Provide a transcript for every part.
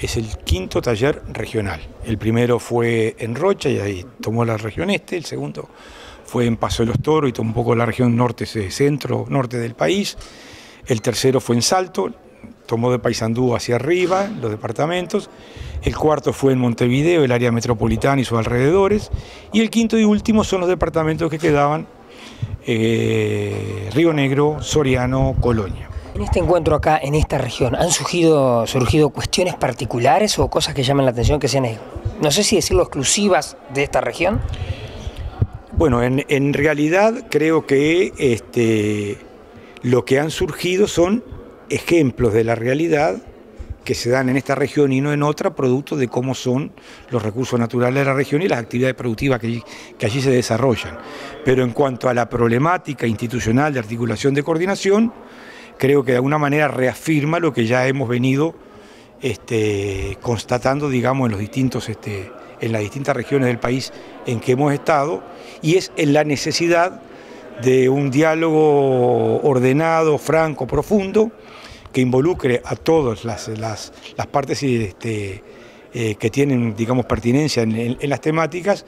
es el quinto taller regional. El primero fue en Rocha y ahí tomó la región este, el segundo fue en Paso de los Toros y tomó un poco la región norte, centro, norte del país. El tercero fue en Salto, tomó de Paysandú hacia arriba, los departamentos. El cuarto fue en Montevideo, el área metropolitana y sus alrededores. Y el quinto y último son los departamentos que quedaban, Río Negro, Soriano, Colonia. En este encuentro acá, en esta región, ¿han surgido cuestiones particulares o cosas que llaman la atención que sean, no sé si decirlo, exclusivas de esta región? Bueno, en realidad creo que lo que han surgido son ejemplos de la realidad que se dan en esta región y no en otra, producto de cómo son los recursos naturales de la región y las actividades productivas que allí se desarrollan. Pero en cuanto a la problemática institucional de articulación de coordinación, creo que de alguna manera reafirma lo que ya hemos venido constatando, digamos, en los distintos, en las distintas regiones del país en que hemos estado, y es en la necesidad de un diálogo ordenado, franco, profundo, que involucre a todas las partes que tienen, digamos, pertinencia en las temáticas,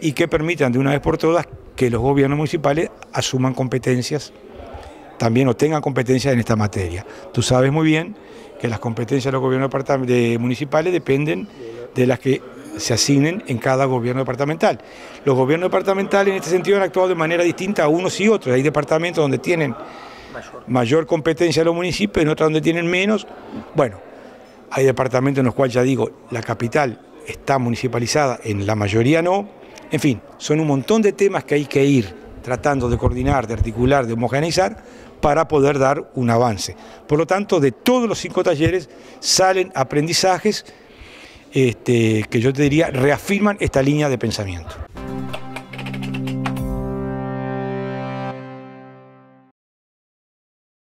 y que permitan de una vez por todas que los gobiernos municipales asuman competencias también, o tengan competencias en esta materia. Tú sabes muy bien que las competencias de los gobiernos municipales dependen de las que se asignen en cada gobierno departamental. Los gobiernos departamentales en este sentido han actuado de manera distinta a unos y otros. Hay departamentos donde tienen mayor competencia los municipios, en otros donde tienen menos. Bueno, hay departamentos en los cuales, ya digo, la capital está municipalizada, en la mayoría no. En fin, son un montón de temas que hay que ir tratando de coordinar, de articular, de homogeneizar, para poder dar un avance. Por lo tanto, de todos los 5 talleres salen aprendizajes que yo te diría reafirman esta línea de pensamiento.